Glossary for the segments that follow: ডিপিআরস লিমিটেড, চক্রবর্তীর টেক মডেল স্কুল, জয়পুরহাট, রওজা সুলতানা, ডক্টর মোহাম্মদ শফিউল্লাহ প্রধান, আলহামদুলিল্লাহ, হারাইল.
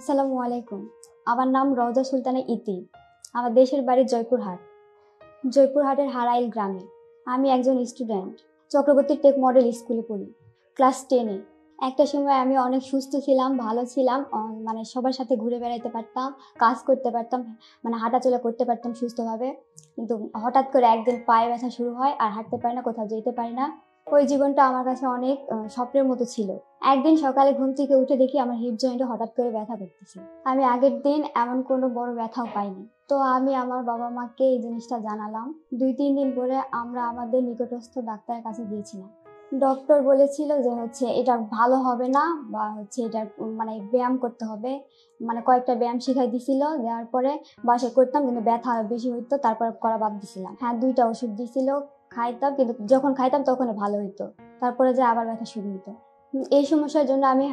আসসালামু আলাইকুম। আমার নাম রওজা সুলতানা ইতি। আমার দেশের বাড়ি জয়পুরহাট, জয়পুরহাটের হারাইল গ্রামে। আমি একজন স্টুডেন্ট, চক্রবর্তীর টেক মডেল স্কুলে পড়ি, ক্লাস 10-এ। একটা সময় আমি অনেক সুস্থ ছিলাম, ভালো ছিলাম, মানে সবার সাথে ঘুরে বেড়াইতে পারতাম, কাজ করতে পারতাম, মানে হাঁটাচলা করতে পারতাম সুস্থভাবে। কিন্তু হঠাৎ করে একদিন পায়ে ব্যথা শুরু হয়, আর হাঁটতে পারি না, কোথাও যেতে পারি না। ওই জীবনটা আমার কাছে অনেক স্বপ্নের মতো ছিল। একদিন সকালে ঘুম থেকে উঠে দেখি আমার হিপ জয়েন্টে হঠাৎ করে ব্যথা করতেছে। আমি আগের দিন এমন কোনো বড় ব্যথাও পাইনি। তো আমি আমার বাবা মাকে এই জিনিসটা জানালাম। 2-3 দিন পরে আমরা আমাদের নিকটস্থ ডাক্তারের কাছে গিয়েছিলাম। ডক্টর বলেছিল যে এটা ভালো হবে না, বা এটা মানে ব্যায়াম করতে হবে। মানে কয়েকটা ব্যায়াম শিখাই দিছিল, দেওয়ার পরে বাসায় করতাম, কিন্তু ব্যথা বেশি হইতো, তারপর করা বাদ দিছিলাম। হ্যাঁ, 2টা ওষুধ দিছিল, খাইতাম, কিন্তু যখন খাইতাম তখন ভালো হইতো, তারপরে যে আবার ব্যথা শুরু হতো। এই সমস্যার জন্য আমি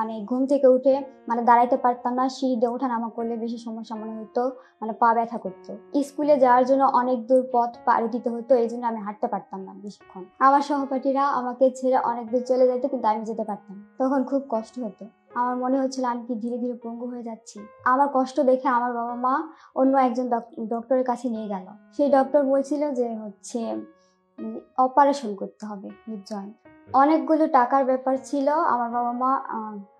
মানে ঘুম থেকে উঠে মানে দাঁড়াইতে পারতাম না, সিঁড়িতে ওঠা নামা করলে বেশি সমস্যা মনে হতো, মানে পা ব্যথা করতো। স্কুলে যাওয়ার জন্য অনেক দূর পথ পাড়ি দিতে হতো, এই জন্য আমি হাঁটতে পারতাম না বেশিক্ষণ। আমার সহপাঠীরা আমাকে ছেড়ে অনেক দূর চলে যেত, কিন্তু আমি যেতে পারতাম। তখন খুব কষ্ট হতো, আমার মনে হচ্ছিল আমি কি ধীরে ধীরে পঙ্গু হয়ে যাচ্ছি। আমার কষ্ট দেখে আমার বাবা মা অন্য একজন ডক্টরের কাছে নিয়ে গেল। সেই ডক্টর বলছিল যে অপারেশন করতে হবে হিপ জয়েন্ট। অনেকগুলো টাকার ব্যাপার ছিল, আমার বাবা মা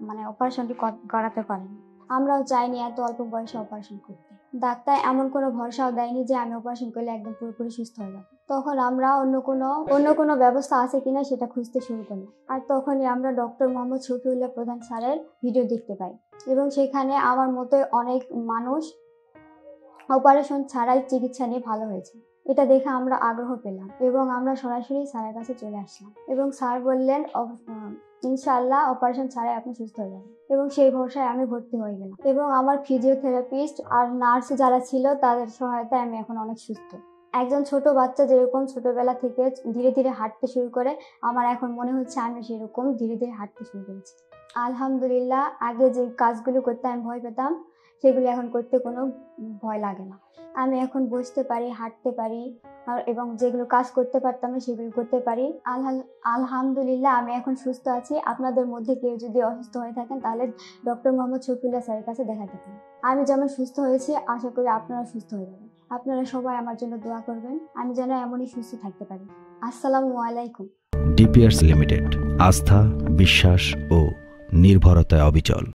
মানে অপারেশনটি করাতে পারেনি। আমরাও চাইনি এত অল্প বয়সে অপারেশন করতে। ডাক্তার এমন কোনো ভরসাও দেয়নি যে আমি অপারেশন করলে একদম পুরোপুরি সুস্থ হয়ে যাব। তখন আমরা অন্য কোনো ব্যবস্থা আছে কিনা সেটা খুঁজতে শুরু করলাম। আর তখনই আমরা ডক্টর মোহাম্মদ শফিউল্লাহ প্রধান স্যারের ভিডিও দেখতে পাই, এবং সেখানে আমার মতোই অনেক মানুষ অপারেশন ছাড়াই চিকিৎসা নিয়ে ভালো হয়েছে। এটা দেখে আমরা আগ্রহ পেলাম, এবং আমরা সরাসরি স্যারের কাছে চলে আসলাম। এবং স্যার বললেন, ইনশাআল্লাহ অপারেশন ছাড়াই আপনি সুস্থ হয়ে যাবেন। এবং সেই ভরসায় আমি ভর্তি হয়ে গেলাম, এবং আমার ফিজিওথেরাপিস্ট আর নার্স যারা ছিল তাদের সহায়তায় আমি এখন অনেক সুস্থ। একজন ছোট বাচ্চা যেরকম ছোটবেলা থেকে ধীরে ধীরে হাঁটতে শুরু করে, আমার এখন মনে হচ্ছে আমি সেরকম ধীরে ধীরে হাঁটতে শুরু করেছি। আলহামদুলিল্লাহ, আগে যে কাজগুলো করতে আমি ভয় পেতাম, সেগুলো এখন করতে কোনো ভয় লাগে না। আমি এখন বসতে পারি, হাঁটতে পারি, এবং যেগুলো কাজ করতে পারতাম না সেগুলো করতে পারি। আলহামদুলিল্লাহ, আমি এখন সুস্থ আছি। আপনাদের মধ্যে কেউ যদি অসুস্থ হয়ে থাকেন, তাহলে ডক্টর মোহাম্মদ শফিউল্লাহ স্যারের কাছে দেখাতে পারেন। আমি যেমন সুস্থ হয়েছি, আশা করি আপনারা সুস্থ হয়ে যাবেন। আপনারা সবাই আমার জন্য দোয়া করবেন, আমি যেন এমনই সুস্থ থাকতে পারি। আসসালামু আলাইকুম। ডিপিআরস লিমিটেড, আস্থা, বিশ্বাস ও নির্ভরতায় অবিচল।